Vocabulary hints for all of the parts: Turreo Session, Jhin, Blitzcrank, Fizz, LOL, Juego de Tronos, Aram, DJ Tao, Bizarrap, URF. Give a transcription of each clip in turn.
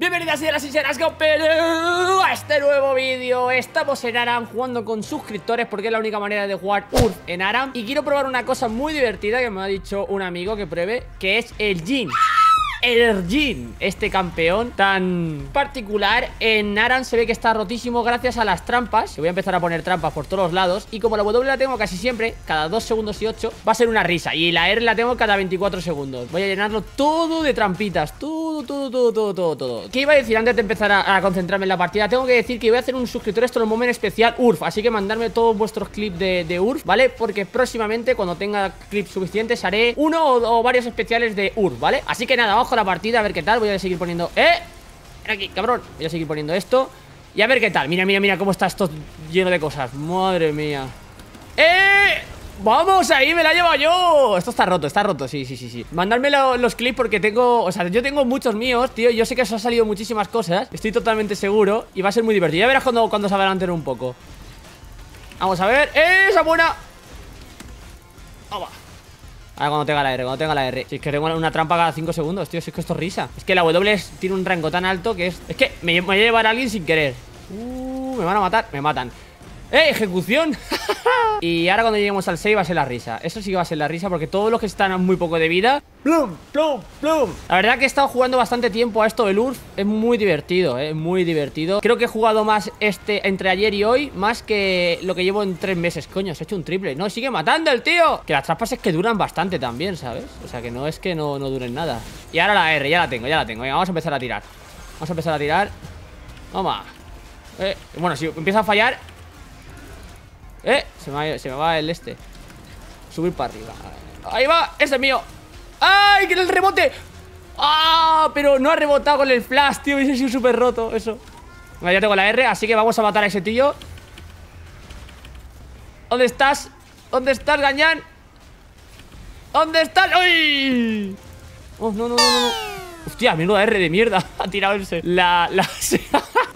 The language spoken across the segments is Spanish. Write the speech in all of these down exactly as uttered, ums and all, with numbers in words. Bienvenidas, señoras y sinceras, a este nuevo vídeo. Estamos en Aram jugando con suscriptores porque es la única manera de jugar U R F en Aram. Y quiero probar una cosa muy divertida que me ha dicho un amigo que pruebe, que es el Jhin. El Jhin, este campeón tan particular en Aram, se ve que está rotísimo gracias a las trampas. Que voy a empezar a poner trampas por todos lados. Y como la W la tengo casi siempre, cada dos segundos y ocho, va a ser una risa. Y la R la tengo cada veinticuatro segundos. Voy a llenarlo todo de trampitas. Todo, todo, todo, todo, todo, todo. ¿Qué iba a decir antes de empezar a, a concentrarme en la partida? Tengo que decir que voy a hacer un suscriptor esto en un momento especial U R F. Así que mandarme todos vuestros clips de, de U R F, ¿vale? Porque próximamente, cuando tenga clips suficientes, haré uno o, o varios especiales de U R F, ¿vale? Así que nada, vamos la partida, a ver qué tal. Voy a seguir poniendo... ¡Eh! Ven aquí, cabrón. Voy a seguir poniendo esto y a ver qué tal. Mira, mira, mira cómo está esto lleno de cosas. Madre mía. ¡Eh! ¡Vamos ahí! ¡Me la he llevado yo! Esto está roto, está roto, sí, sí, sí, sí. Mandadme lo, los clips porque tengo... O sea, yo tengo muchos míos, tío. Yo sé que os ha salido muchísimas cosas. Estoy totalmente seguro. Y va a ser muy divertido. Ya verás cuando, cuando se adelanten un poco. Vamos a ver. ¡Eh! ¡Esa buena! ¡Vamos! Ahora cuando tenga la R, cuando tenga la R. Si es que tengo una trampa cada cinco segundos, tío. Si es que esto es risa. Es que la W es, tiene un rango tan alto que es... Es que me, me voy a llevar a alguien sin querer. Uh, me van a matar. Me matan. ¡Eh! ¡Ejecución! Y ahora cuando lleguemos al seis va a ser la risa. Eso sí que va a ser la risa porque todos los que están a muy poco de vida... ¡Plum! ¡Plum! ¡Plum! La verdad que he estado jugando bastante tiempo a esto del U R F. Es muy divertido, ¿eh? Muy divertido. Creo que he jugado más este entre ayer y hoy, más que lo que llevo en tres meses. Coño, se ha hecho un triple. No, sigue matando el tío. Que las trampas es que duran bastante también, ¿sabes? O sea, que no es que no, no duren nada. Y ahora la R, ya la tengo, ya la tengo. Venga, vamos a empezar a tirar. Vamos a empezar a tirar. Toma. Eh, bueno, si empieza a fallar... Eh, se me, va, se me va el este. Subir para arriba. Ahí va, ese es mío. ¡Ay, que era el rebote! ¡Ah! Pero no ha rebotado con el flash, tío. Hubiese sido súper roto eso. Bueno, ya tengo la R, así que vamos a matar a ese tío. ¿Dónde estás? ¿Dónde estás, gañán? ¿Dónde estás? ¡Uy! Oh, no, no, no, no. Hostia, menuda R de mierda. Ha tirado ese. La, la...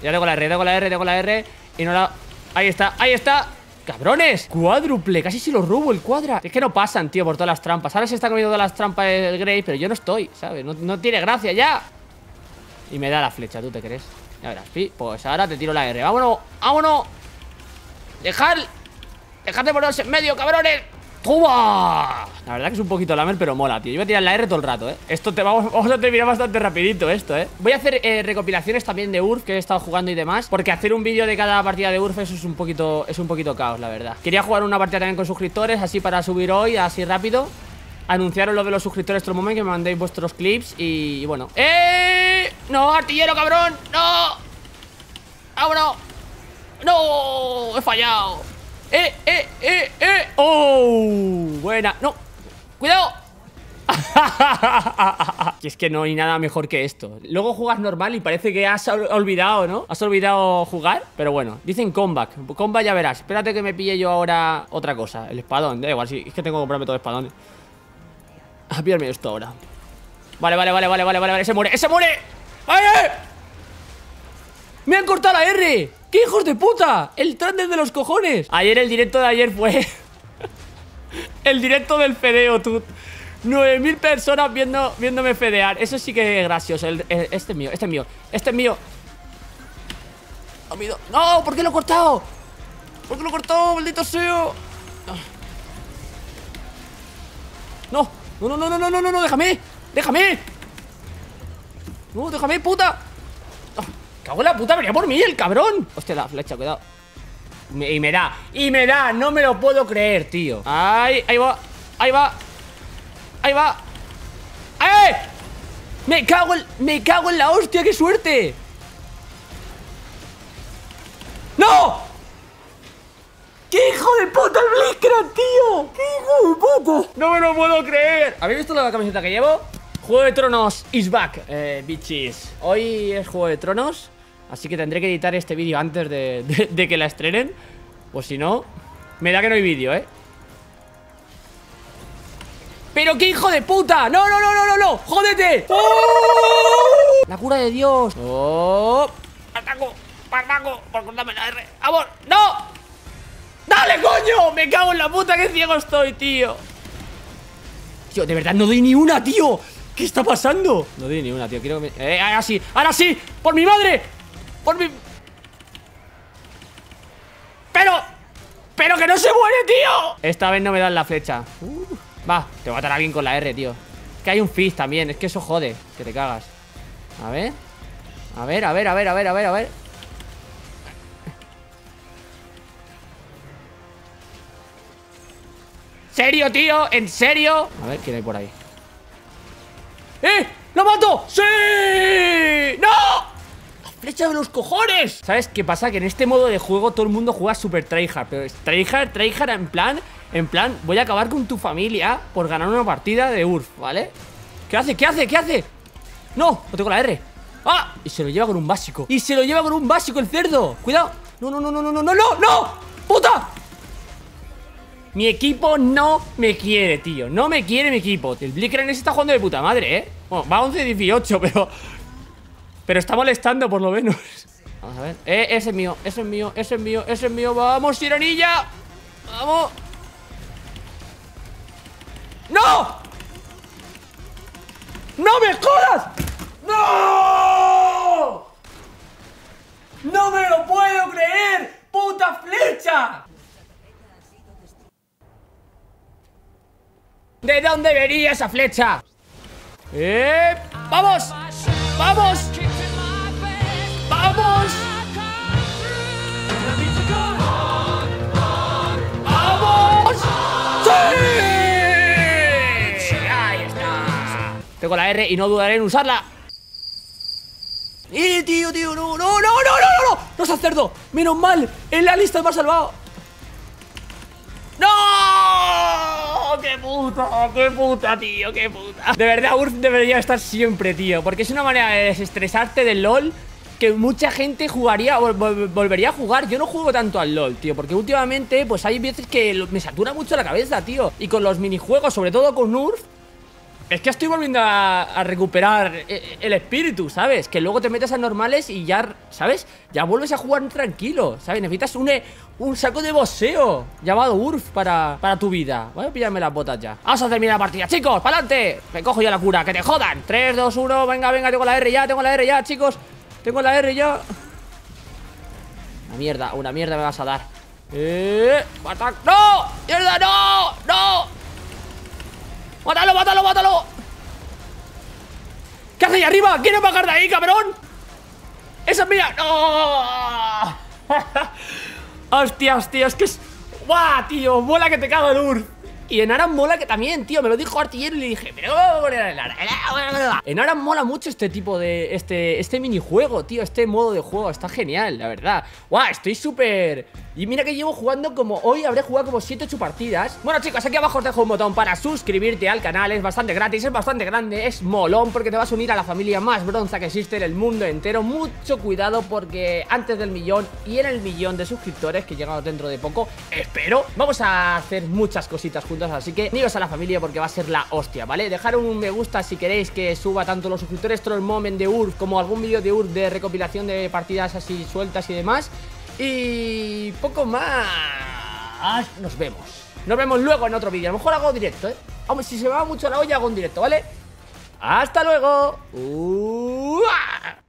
Ya tengo la R, tengo la R, tengo la R. Y no la... Ahí está, ahí está. ¡Cabrones! ¡Cuádruple! Casi se lo robo el cuadra. Es que no pasan, tío, por todas las trampas. Ahora se está comiendo todas las trampas el Grey, pero yo no estoy, ¿sabes? No, no tiene gracia ya. Y me da la flecha, ¿tú te crees? Ya verás, pi. Pues ahora te tiro la R. ¡Vámonos! ¡Vámonos! ¡Dejad! ¡Dejad de ponerse en medio, cabrones! ¡Toma! La verdad que es un poquito lamer, pero mola, tío. Yo voy a tirar la R todo el rato, ¿eh? Esto te vamos, vamos a terminar bastante rapidito esto, ¿eh? Voy a hacer eh, recopilaciones también de U R F que he estado jugando y demás, porque hacer un vídeo de cada partida de U R F eso es un poquito, es un poquito caos, la verdad. Quería jugar una partida también con suscriptores, así para subir hoy, así rápido. Anunciaros lo de los suscriptores todo el momento, que me mandéis vuestros clips y, y bueno. ¡Eh! ¡No, artillero, cabrón! ¡No! ¡Vámonos! ¡No! ¡He fallado! ¡Eh, eh, eh, eh! ¡Oh! Buena. ¡No! ¡Cuidado! Y es que no hay nada mejor que esto. Luego juegas normal y parece que has olvidado, ¿no? Has olvidado jugar. Pero bueno, dicen comeback. Comeback ya verás. Espérate que me pille yo ahora otra cosa. El espadón. Da igual, sí. Es que tengo que comprarme todo el espadón. A pillarme esto ahora. Vale, vale, vale, vale, vale, vale. ¡Ese muere! ¡Ese muere! ¡Vale! ¡Me han cortado la R! ¡Qué hijos de puta! ¡El trándel de los cojones! Ayer, el directo de ayer fue... el directo del fedeo, tú. nueve mil personas viendo, viéndome fedear. Eso sí que es gracioso. El, el, este es mío, este es mío, este es mío. Amigo. ¡No! ¿Por qué lo he cortado? ¿Por qué lo he cortado? ¡Maldito sea! ¡No! ¡No, no, no, no, no, no, no, no! ¡Déjame! ¡Déjame! ¡No, déjame, puta! Cago en la puta, venía por mí el cabrón. Hostia, la flecha, cuidado. Me, y me da, y me da, no me lo puedo creer, tío. Ay, ahí va, ahí va. Ahí va. ¡Eh! Me cago en, me cago en la hostia, qué suerte. ¡No! ¡Qué hijo de puta el Blitzcrank, tío! ¡Qué hijo de puta! No me lo puedo creer. ¿Habéis visto la camiseta que llevo? Juego de Tronos is back, eh, bitches. Hoy es Juego de Tronos, así que tendré que editar este vídeo antes de, de, de que la estrenen. Pues si no, me da que no hay vídeo, ¿eh? ¡Pero qué hijo de puta! ¡No, no, no, no, no, no! ¡Jódete! ¡Oh! ¡La cura de Dios! ¡Oh! ¡Partaco! ¡Partaco! ¡Por cortarme la R! ¡Amor! ¡No! ¡Dale, coño! ¡Me cago en la puta! ¡Qué ciego estoy, tío! Tío, de verdad no doy ni una, tío. ¿Qué está pasando? No tiene ni una, tío. Quiero que me... ¡Eh, ahora sí! ¡Ahora sí! ¡Por mi madre! ¡Por mi... ¡Pero! ¡Pero que no se muere, tío! Esta vez no me dan la flecha. Uh, va, te voy a matar a alguien con la R, tío. Es que hay un Fizz también. Es que eso jode. Que te cagas. A ver. A ver, a ver, a ver, a ver, a ver, a ver. ¿En serio, tío? ¿En serio? A ver, ¿quién hay por ahí? ¡Eh! ¡Lo mato! ¡Sí! ¡No! ¡La flecha de los cojones! ¿Sabes qué pasa? Que en este modo de juego todo el mundo juega super tryhard. Pero es tryhard, tryhard en plan... En plan, voy a acabar con tu familia por ganar una partida de U R F, ¿vale? ¿Qué hace? ¿Qué hace? ¿Qué hace? ¡No! No tengo la R. ¡Ah! Y se lo lleva con un básico. ¡Y se lo lleva con un básico el cerdo! ¡Cuidado! ¡No, no, no, no, no, no, no, no! ¡No! ¡Puta! Mi equipo no me quiere, tío. No me quiere mi equipo. El Blitzcrank está jugando de puta madre, ¿eh? Bueno, va once dieciocho, pero... Pero está molestando, por lo menos. Vamos a ver. Eh, ese es mío, ese es mío, ese es mío, ese es mío. ¡Vamos, sirenilla! ¡Vamos! ¡No! ¡No me jodas! ¡No! ¡No me lo puedo creer! ¡Puta flecha! ¿De dónde venía esa flecha? ¡Eh! ¡Vamos! ¡Vamos! ¡Vamos! ¡Vamos! ¡Sí! ¡Ahí está! Tengo la R y no dudaré en usarla. ¡Eh, tío, tío! ¡No, no, no, no, no, no! ¡No seas cerdo! ¡Menos mal! ¡En la lista me ha salvado! ¡No! ¡Qué puta! ¡Qué puta, tío! ¡Qué puta! De verdad, U R F debería estar siempre, tío. Porque es una manera de desestresarte del LOL que mucha gente jugaría, vol vol volvería a jugar. Yo no juego tanto al LOL, tío, porque últimamente, pues hay veces que me satura mucho la cabeza, tío. Y con los minijuegos, sobre todo con U R F, es que estoy volviendo a, a recuperar el espíritu, ¿sabes? Que luego te metes a normales y ya, ¿sabes? Ya vuelves a jugar tranquilo, ¿sabes? Necesitas un, un saco de boxeo llamado U R F para, para tu vida. Voy a pillarme las botas ya. Vamos a terminar la partida, chicos, para adelante. Me cojo yo la cura, que te jodan. tres, dos, uno, venga, venga, tengo la R ya, tengo la R ya, chicos. Tengo la R ya. Una mierda, una mierda me vas a dar. Eh, ¡Ataque! ¡No! ¡Mierda, no! ¡No! ¡Mátalo, mátalo, mátalo! ¿Qué hace ahí arriba? ¿Quieres bajar de ahí, cabrón? ¡Esa es mía! ¡No! ¡Hostias, tío! Es que es... ¡Guau, tío! ¡Mola que te cago en U R F! Y en Aram mola que también, tío. Me lo dijo Artillero y le dije... Pero... En Aram mola mucho este tipo de... Este, este minijuego, tío. Este modo de juego. Está genial, la verdad. ¡Guau! Estoy súper... Y mira que llevo jugando como... Hoy habré jugado como siete u ocho partidas. Bueno, chicos, aquí abajo os dejo un botón para suscribirte al canal. Es bastante gratis, es bastante grande, es molón, porque te vas a unir a la familia más bronza que existe en el mundo entero. Mucho cuidado, porque antes del millón y en el millón de suscriptores, que llegamos dentro de poco, espero, vamos a hacer muchas cositas juntos. Así que uniros a la familia porque va a ser la hostia, ¿vale? Dejar un me gusta si queréis que suba tanto los suscriptores Troll Moment de U R F como algún vídeo de U R F de recopilación de partidas así sueltas y demás. Y poco más. Nos vemos. Nos vemos luego en otro vídeo. A lo mejor hago directo, ¿eh? Hombre, si se me va mucho la olla, hago un directo, ¿vale? ¡Hasta luego! ¡Uah!